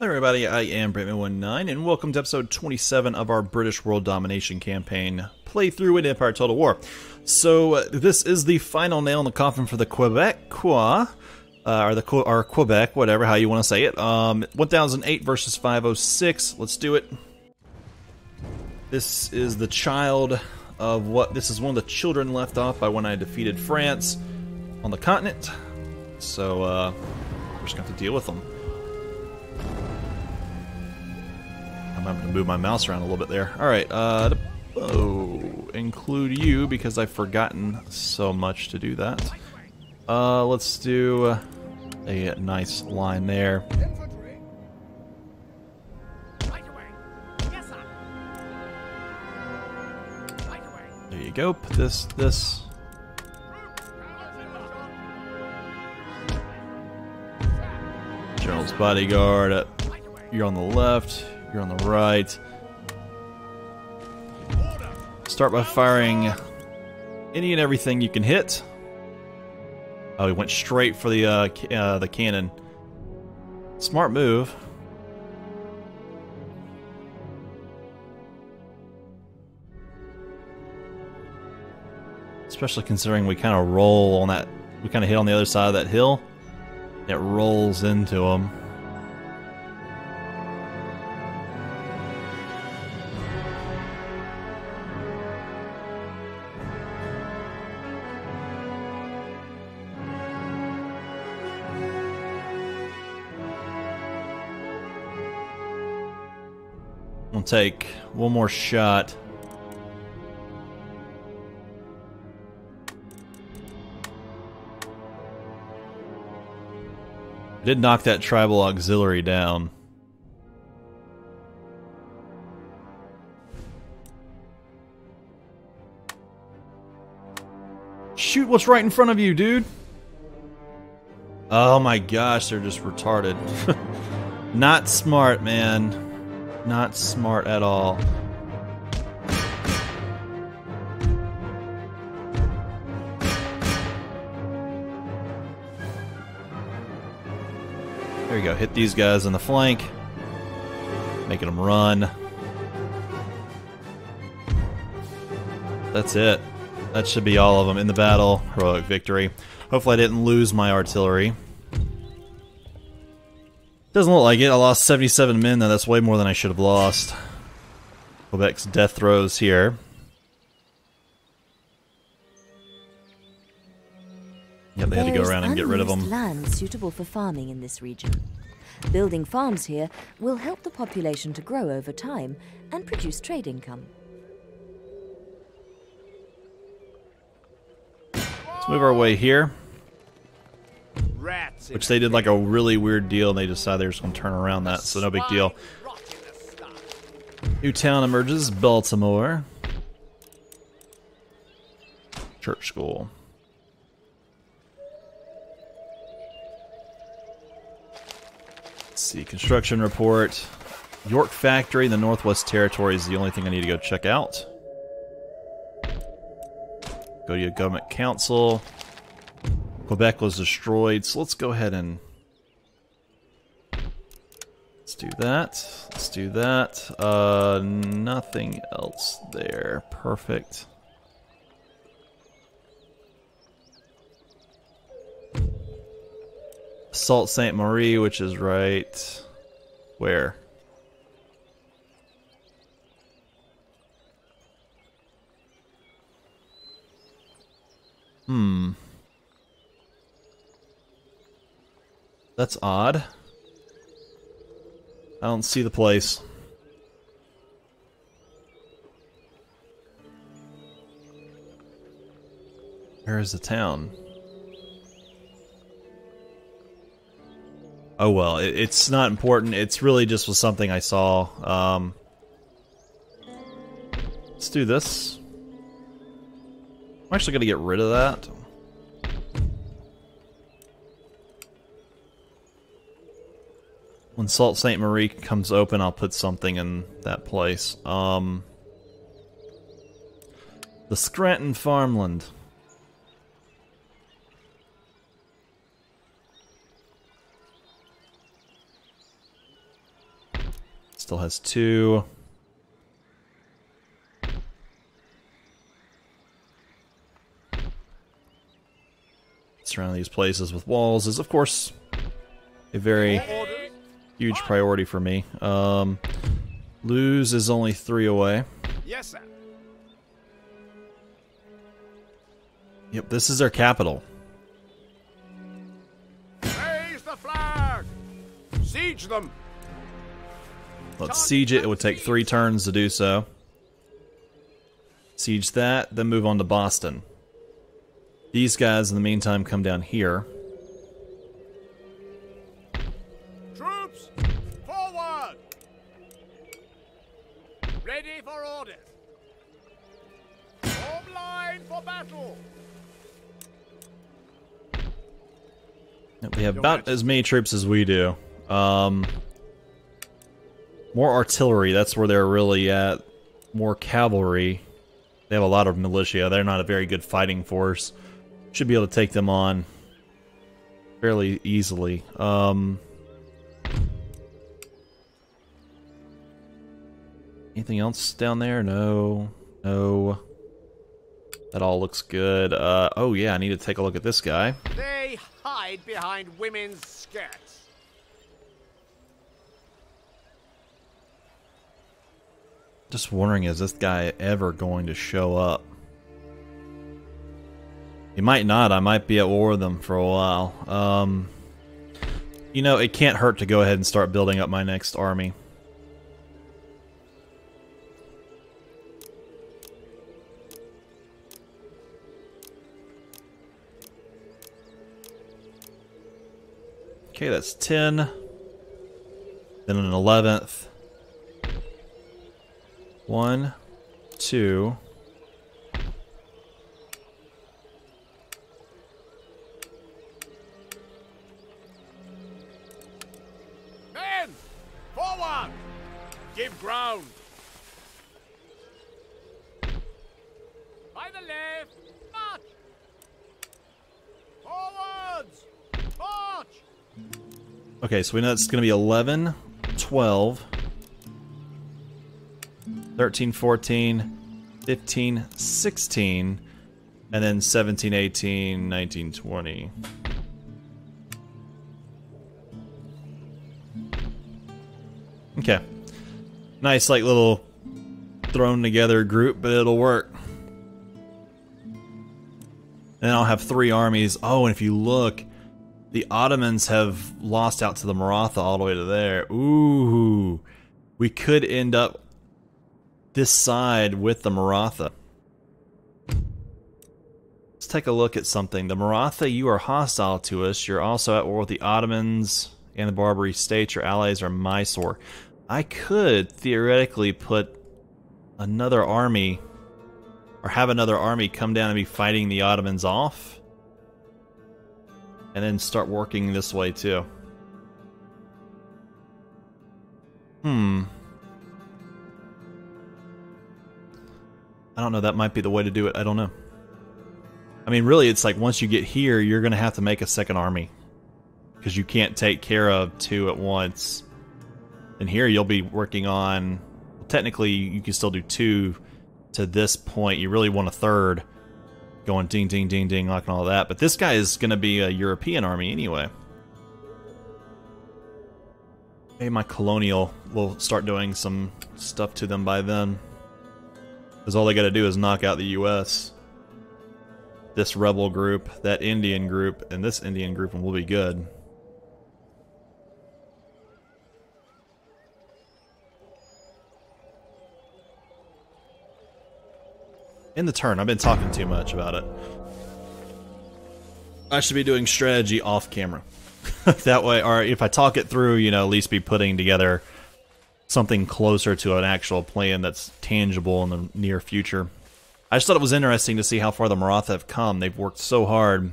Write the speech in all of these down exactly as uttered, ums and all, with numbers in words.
Hello everybody, I am Brantman nineteen and welcome to episode twenty-seven of our British World Domination Campaign playthrough in Empire Total War. So uh, this is the final nail in the coffin for the Quebecois, uh, or, the, or Quebec, whatever, how you want to say it. Um, one thousand eight versus five oh six, let's do it. This is the child of what, this is one of the children left off by when I defeated France on the continent. So uh, we're just going to have to deal with them. I'm having to move my mouse around a little bit there. Alright, uh, oh, include you because I've forgotten so much to do that. Uh, let's do a nice line there. There you go, put this, this. General's bodyguard, uh, you're on the left. You're on the right. Start by firing any and everything you can hit. Oh, he went straight for the uh, uh, the cannon. Smart move. Especially considering we kind of roll on that. We kind of hit on the other side of that hill. It rolls into him. We'll take one more shot. I did knock that tribal auxiliary down. Shoot what's right in front of you, dude. Oh my gosh, they're just retarded. Not smart, man. Not smart at all. There you go. Hit these guys in the flank. Making them run. That's it. That should be all of them in the battle. Heroic victory. Hopefully I didn't lose my artillery. Doesn't look like it. I lost seventy-seven men, though. That's way more than I should have lost. Quebec's death throes here. Yeah, they had to go around and get rid of them. Land suitable for farming in this region. Building farms here will help the population to grow over time and produce trade income. Let's move our way here. Which they did like a really weird deal and they decided they were just going to turn around that, so no big deal. New town emerges, Baltimore. Church school. Let's see, construction report. York Factory in the Northwest Territory is the only thing I need to go check out. Go to your government council. Quebec was destroyed, so let's go ahead and let's do that. Let's do that. Uh, nothing else there. Perfect. Sault Ste. Marie, which is right where? Hmm. That's odd. I don't see the place. Where is the town? Oh well, it, it's not important. It's really just was something I saw. Um, let's do this. I'm actually gonna get rid of that. When Sault Ste. Marie comes open, I'll put something in that place. Um, the Scranton farmland. Still has two. Surround these places with walls is, of course, a very huge priority for me. Um, Luz is only three away. Yes, sir. Yep, this is their capital. Raise the flag! Siege them! Let's siege it. It would take three turns to do so. Siege that, then move on to Boston. These guys, in the meantime, come down here. Troops, forward! Ready for orders. Form line for battle. They have about as many troops as we do. Um, more artillery, that's where they're really at. More cavalry. They have a lot of militia. They're not a very good fighting force. Should be able to take them on fairly easily. Um, anything else down there? No. No. That all looks good. Uh, oh yeah, I need to take a look at this guy. They hide behind women's skirts. Just wondering, is this guy ever going to show up? He might not. I might be at war with them for a while. Um, you know, it can't hurt to go ahead and start building up my next army. Okay, that's ten. Then an eleventh. One, two. Men, forward! Give ground. By the left, march. Forwards, march. Okay, so we know it's going to be eleven, twelve, thirteen, fourteen, fifteen, sixteen, and then seventeen, eighteen, nineteen, twenty. Okay. Nice, like, little thrown together group, but it'll work. And then I'll have three armies. Oh, and if you look, the Ottomans have lost out to the Maratha all the way to there. Ooh. We could end up this side with the Maratha. Let's take a look at something. The Maratha, you are hostile to us. You're also at war with the Ottomans and the Barbary States. Your allies are Mysore. I could theoretically put another army, or have another army come down and be fighting the Ottomans off. And then start working this way too. Hmm. I don't know, that might be the way to do it, I don't know. I mean, really, it's like once you get here, you're gonna have to make a second army. Because you can't take care of two at once. And here you'll be working on... Well, technically, you can still do two to this point. You really want a third. Going ding, ding, ding, ding, like and all that. But this guy is going to be a European army anyway. Maybe my colonial will start doing some stuff to them by then. Because all they got to do is knock out the U S. This rebel group, that Indian group, and this Indian group, and we'll be good. In the turn, I've been talking too much about it. I should be doing strategy off camera. That way, or if I talk it through, you know, at least be putting together something closer to an actual plan that's tangible in the near future. I just thought it was interesting to see how far the Maratha have come. They've worked so hard.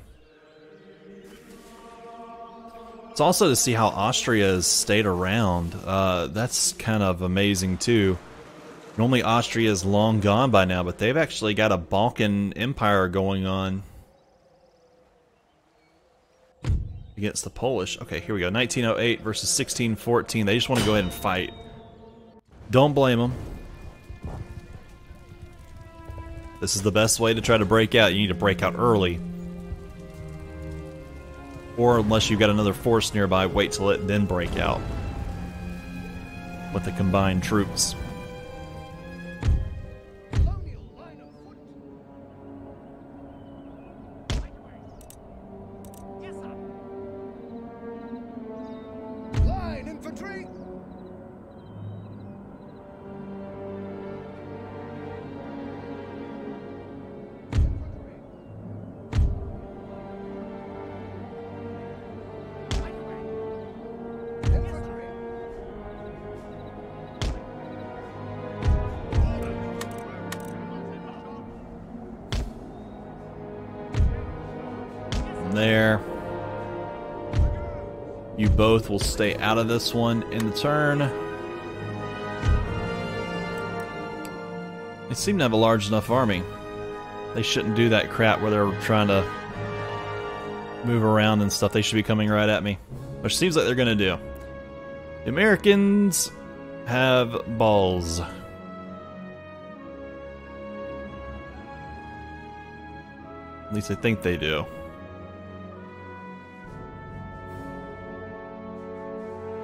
It's also to see how Austria has stayed around. Uh, that's kind of amazing too. Normally Austria is long gone by now, but they've actually got a Balkan Empire going on against the Polish. Okay, here we go. nineteen oh eight versus sixteen fourteen. They just want to go ahead and fight. Don't blame them. This is the best way to try to break out. You need to break out early. Or unless you've got another force nearby, wait till it then break out. With the combined troops. There. You both will stay out of this one in the turn. They seem to have a large enough army. They shouldn't do that crap where they're trying to move around and stuff. They should be coming right at me, which seems like they're gonna do. The Americans have balls. At least I think they do.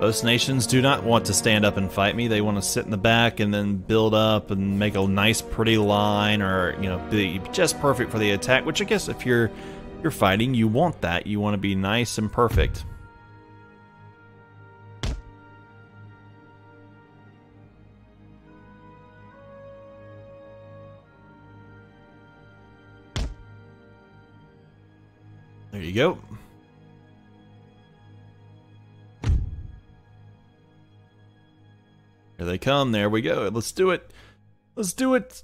Most nations do not want to stand up and fight me. They want to sit in the back and then build up and make a nice pretty line, or, you know, be just perfect for the attack, which I guess if you're you're fighting, you want that. You want to be nice and perfect. There you go. Here they come. There we go. Let's do it. Let's do it.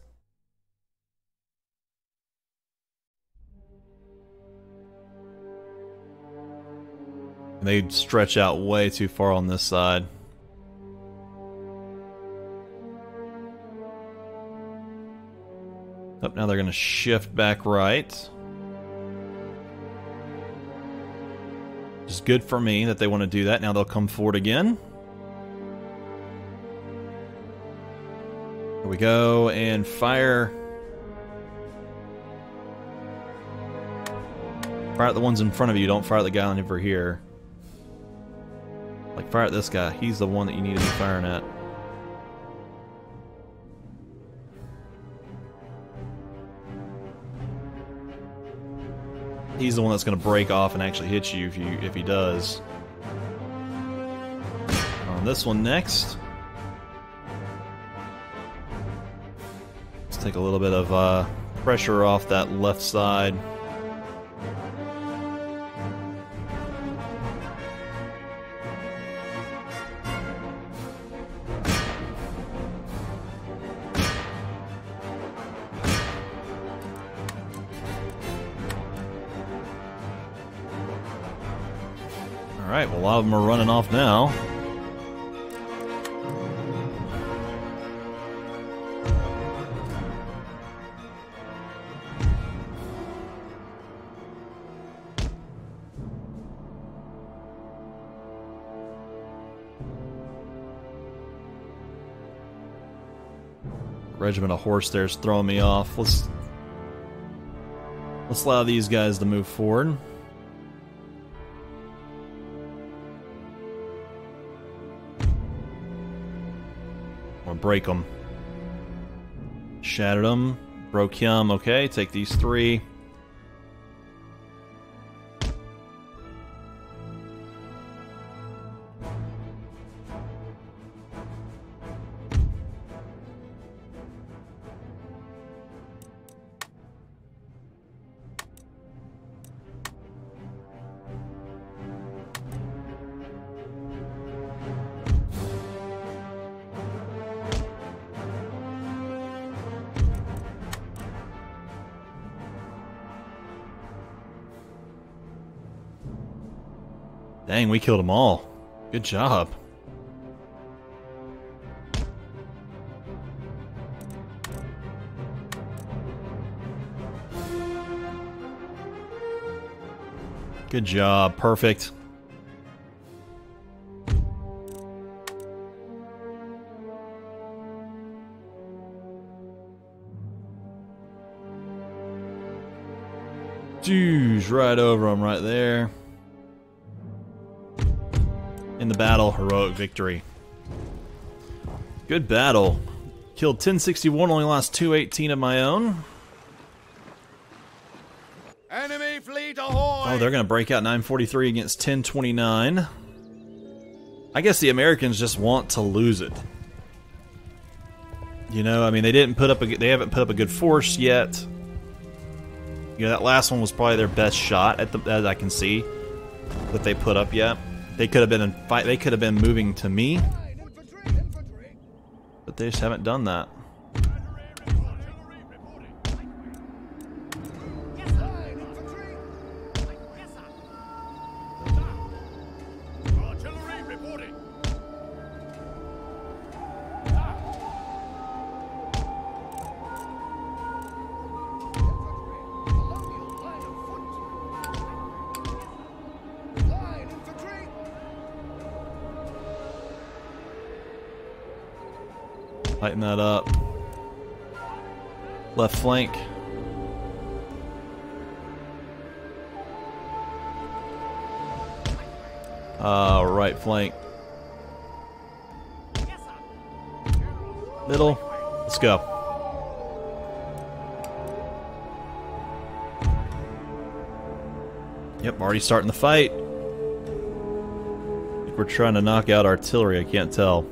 And they stretch out way too far on this side. Up now, they're going to shift back right. It's good for me that they want to do that. Now they'll come forward again. We go and fire fire at the ones in front of you. Don't fire at the guy over here. Like, fire at this guy. He's the one that you need to be firing at. He's the one that's gonna break off and actually hit you if you if he does. On this one next. Take a little bit of uh, pressure off that left side. All right, well, a lot of them are running off now. Regiment of horse there's throwing me off. Let's let's allow these guys to move forward. I'm gonna break them. Shattered them. Broke him. Okay, take these three. Dang, we killed them all. Good job. Good job. Perfect. Jeez, right over him right there. In the battle, heroic victory. Good battle. Killed ten sixty-one, only lost two eighteen of my own. Enemy fleet ahoy! Oh, they're going to break out nine forty-three against ten twenty-nine. I guess the Americans just want to lose it. You know, I mean, they didn't put up a they haven't put up a good force yet. You know, that last one was probably their best shot at the, as I can see, that they put up yet. They could have been in fight. They could have been moving to me, but they just haven't done that. Lighten that up. Left flank. Uh, right flank. Middle. Let's go. Yep, already starting the fight. I think we're trying to knock out artillery, I can't tell.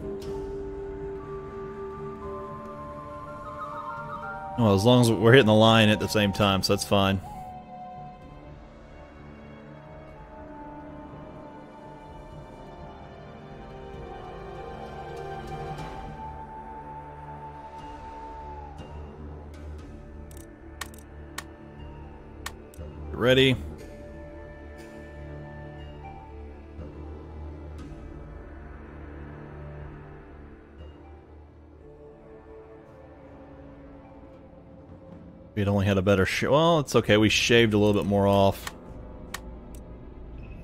Well, as long as we're hitting the line at the same time, so that's fine. Get ready. We'd only had a better sh- well, it's okay, we shaved a little bit more off.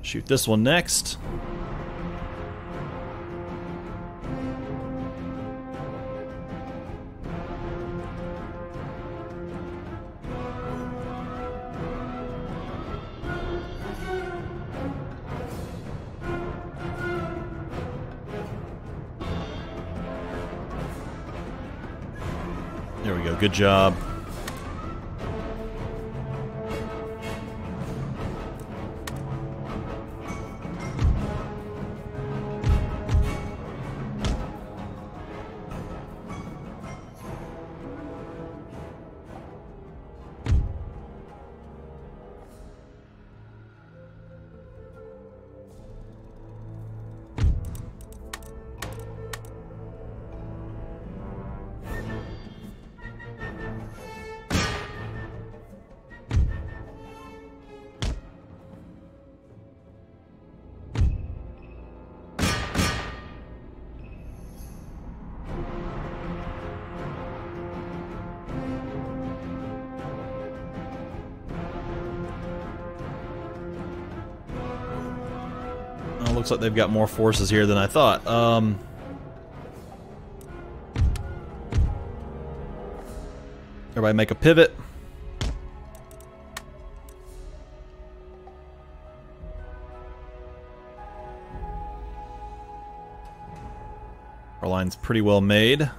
Shoot this one next. There we go, good job. Looks like they've got more forces here than I thought. Um, everybody make a pivot. Our line's pretty well made.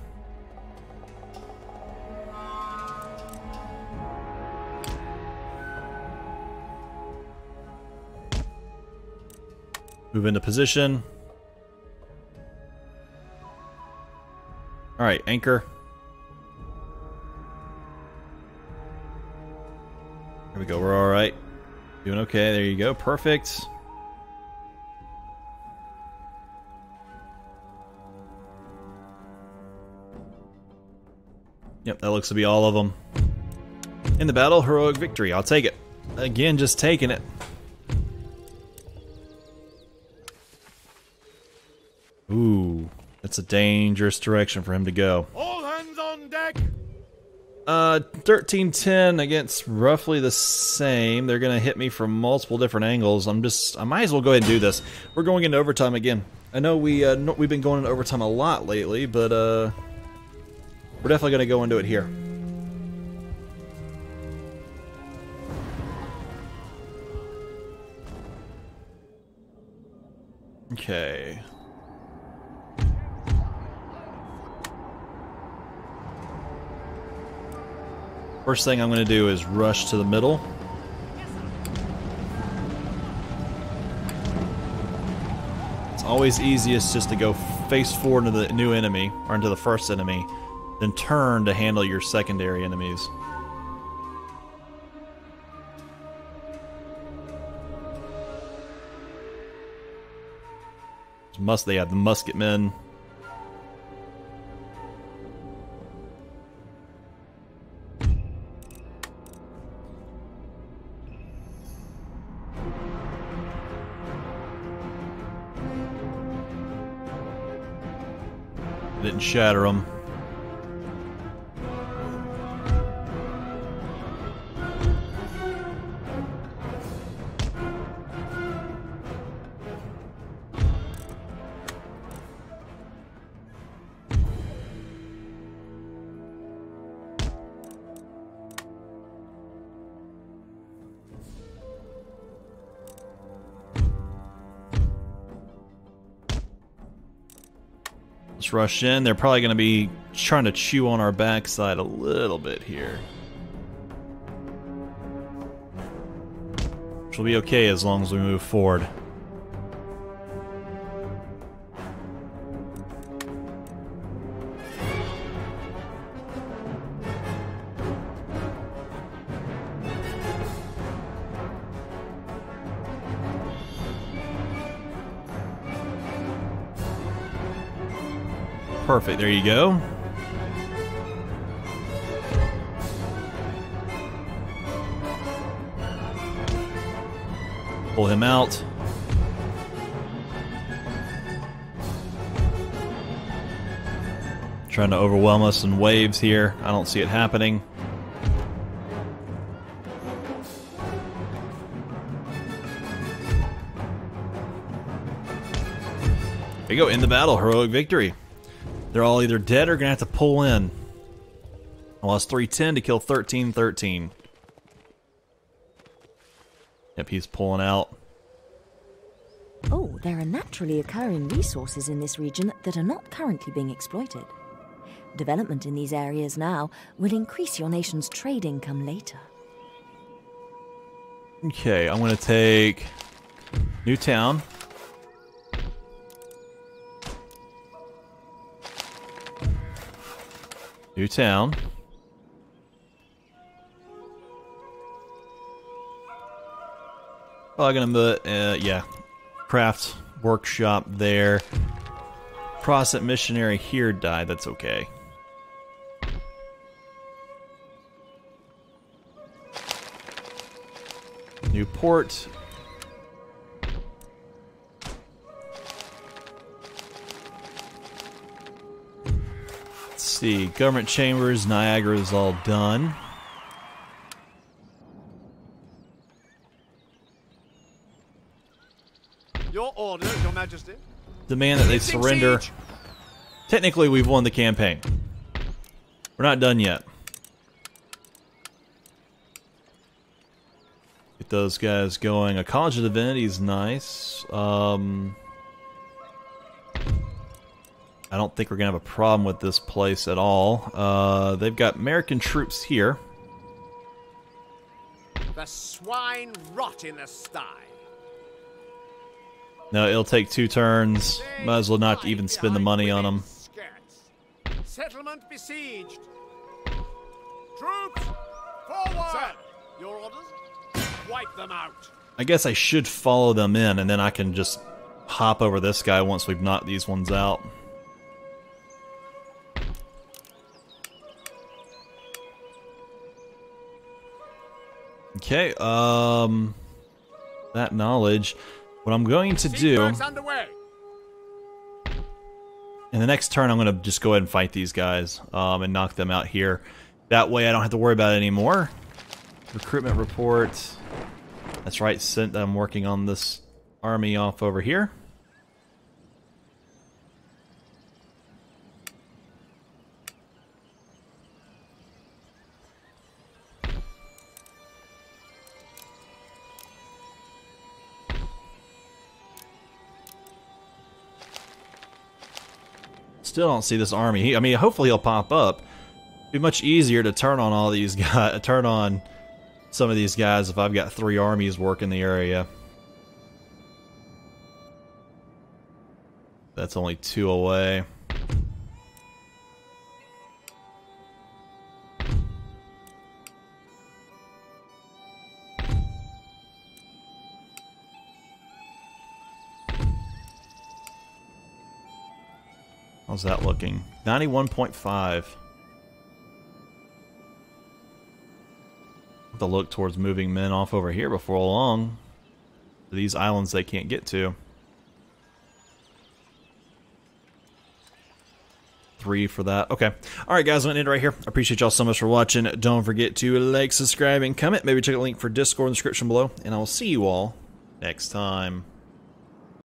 Move into position. All right, anchor. Here we go, we're all right. Doing okay, there you go, perfect. Yep, that looks to be all of them. In the battle, heroic victory, I'll take it. Again, just taking it. Ooh, that's a dangerous direction for him to go. All hands on deck. Uh, thirteen ten against roughly the same. They're gonna hit me from multiple different angles. I'm just, I might as well go ahead and do this. We're going into overtime again. I know we uh, we've been going into overtime a lot lately, but uh, we're definitely gonna go into it here. Okay. First thing I'm going to do is rush to the middle. It's always easiest just to go face forward into the new enemy, or into the first enemy, then turn to handle your secondary enemies. Must they have the musket men? Didn't shatter them. Rush in. They're probably going to be trying to chew on our backside a little bit here. Which will be okay as long as we move forward. Perfect, there you go. Pull him out. Trying to overwhelm us in waves here. I don't see it happening. There you go, end the battle, heroic victory. They're all either dead or gonna have to pull in. I lost three ten to kill thirteen thirteen. Yep, he's pulling out. Oh, there are naturally occurring resources in this region that are not currently being exploited. Development in these areas now will increase your nation's trade income later. Okay, I'm gonna take New Town. New Town. Probably gonna put, uh, yeah, craft workshop there. Process missionary here died, that's okay. New port. See, government chambers, Niagara is all done. Your order, Your Majesty. Demand that they surrender. Technically, we've won the campaign. We're not done yet. Get those guys going. A College of Divinity is nice. Um... I don't think we're going to have a problem with this place at all. Uh, they've got American troops here. The swine rot in the sty. No, it'll take two turns. Might as well not even spend the money on them. Settlement besieged. Troops, forward! Sir, your orders? Wipe them out. I guess I should follow them in, and then I can just hop over this guy once we've knocked these ones out. Okay, um, that knowledge, what I'm going to do, in the next turn I'm going to just go ahead and fight these guys um, and knock them out here. That way I don't have to worry about it anymore. Recruitment report, that's right, sent, I'm working on this army off over here. still don't see this army. He, I mean, hopefully he'll pop up. It'd be much easier to turn on all these guys, turn on some of these guys if I've got three armies working the area. That's only two away. How's that looking? ninety-one point five. Have to look towards moving men off over here before long. These islands they can't get to. Three for that. Okay. Alright guys, I'm going to end it right here. I appreciate y'all so much for watching. Don't forget to like, subscribe, and comment. Maybe check the link for Discord in the description below. And I will see you all next time.